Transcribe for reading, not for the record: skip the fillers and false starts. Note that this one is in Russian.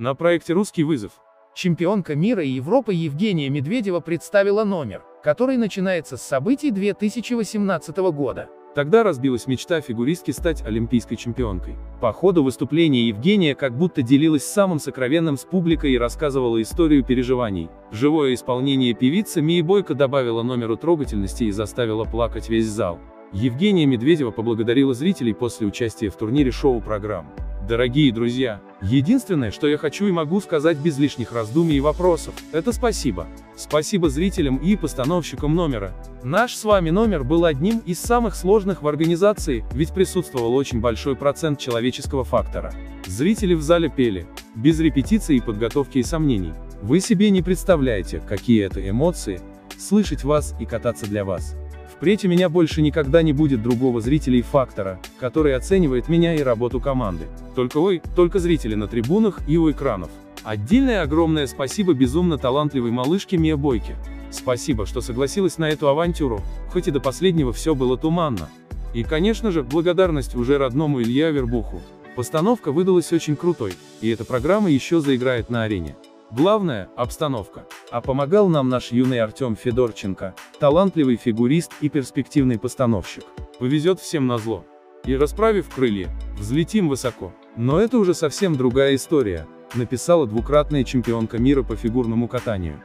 На проекте «Русский вызов» чемпионка мира и Европы Евгения Медведева представила номер, который начинается с событий 2018 года. Тогда разбилась мечта фигуристки стать олимпийской чемпионкой. По ходу выступления Евгения как будто делилась самым сокровенным с публикой и рассказывала историю переживаний. Живое исполнение певицы Мии Бойко добавило номеру трогательности и заставило плакать весь зал. Евгения Медведева поблагодарила зрителей после участия в турнире шоу-программ. Дорогие друзья, единственное, что я хочу и могу сказать без лишних раздумий и вопросов, это спасибо. Спасибо зрителям и постановщикам номера. Наш с вами номер был одним из самых сложных в организации, ведь присутствовал очень большой процент человеческого фактора. Зрители в зале пели, без репетиций и подготовки и сомнений. Вы себе не представляете, какие это эмоции, слышать вас и кататься для вас. Впредь у меня больше никогда не будет другого зрителя и фактора, который оценивает меня и работу команды. Только зрители на трибунах и у экранов. Отдельное огромное спасибо безумно талантливой малышке Мие Бойке. Спасибо, что согласилась на эту авантюру, хоть и до последнего все было туманно. И, конечно же, благодарность уже родному Илье Авербуху. Постановка выдалась очень крутой, и эта программа еще заиграет на арене. Главное – обстановка. А помогал нам наш юный Артем Федорченко, талантливый фигурист и перспективный постановщик. Повезет всем назло. И расправив крылья, взлетим высоко. Но это уже совсем другая история, написала двукратная чемпионка мира по фигурному катанию.